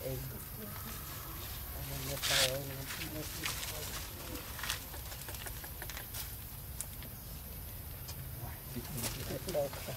Hãy subscribe cho kênh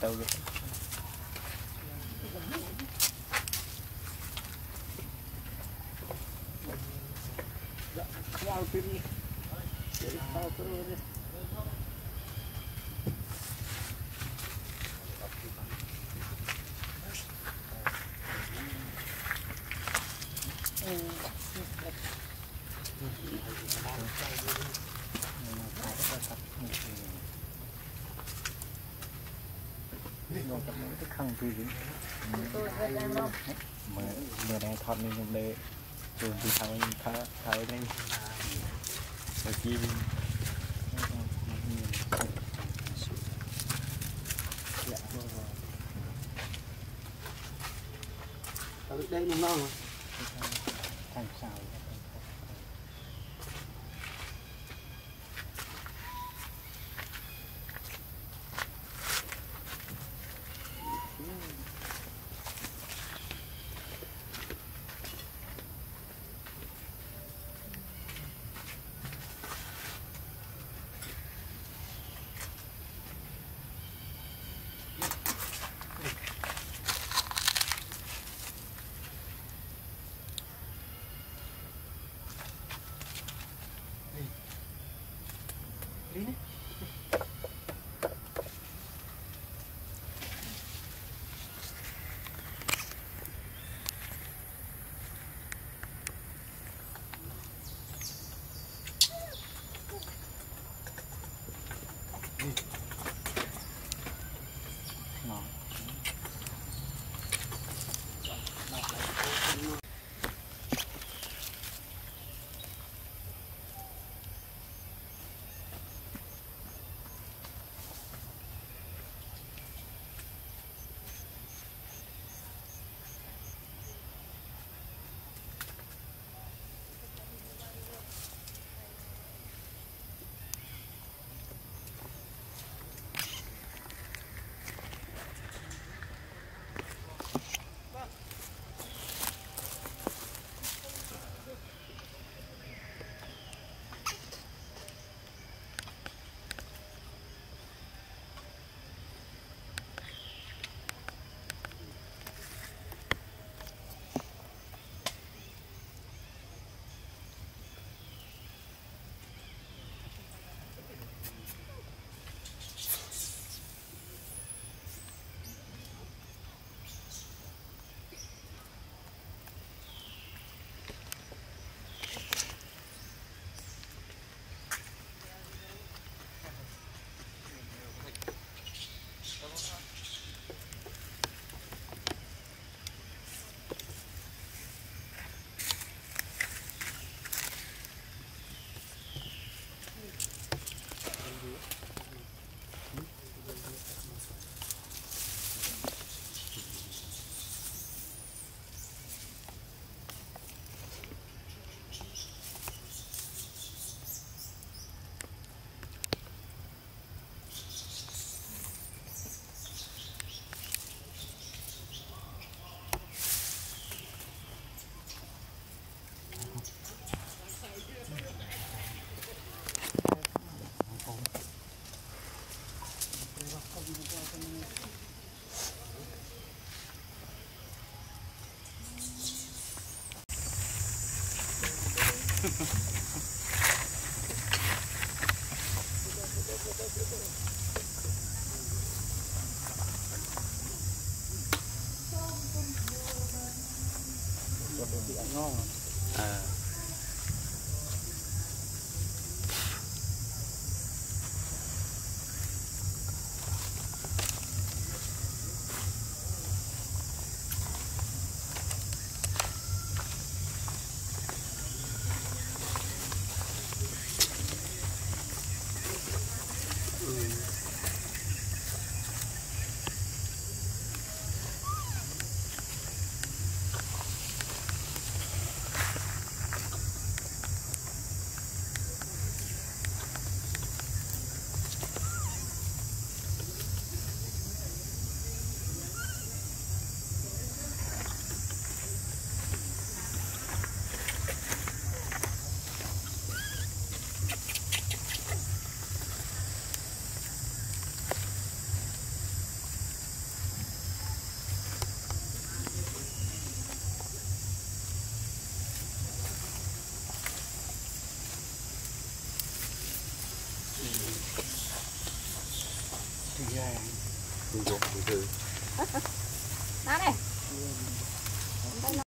tao được. Dạ, vào tìm đi. Để tao cứ đi. Hãy subscribe cho kênh Ghiền Mì Gõ để không bỏ lỡ những video hấp dẫn. đây nó ngon thành xào ngon à.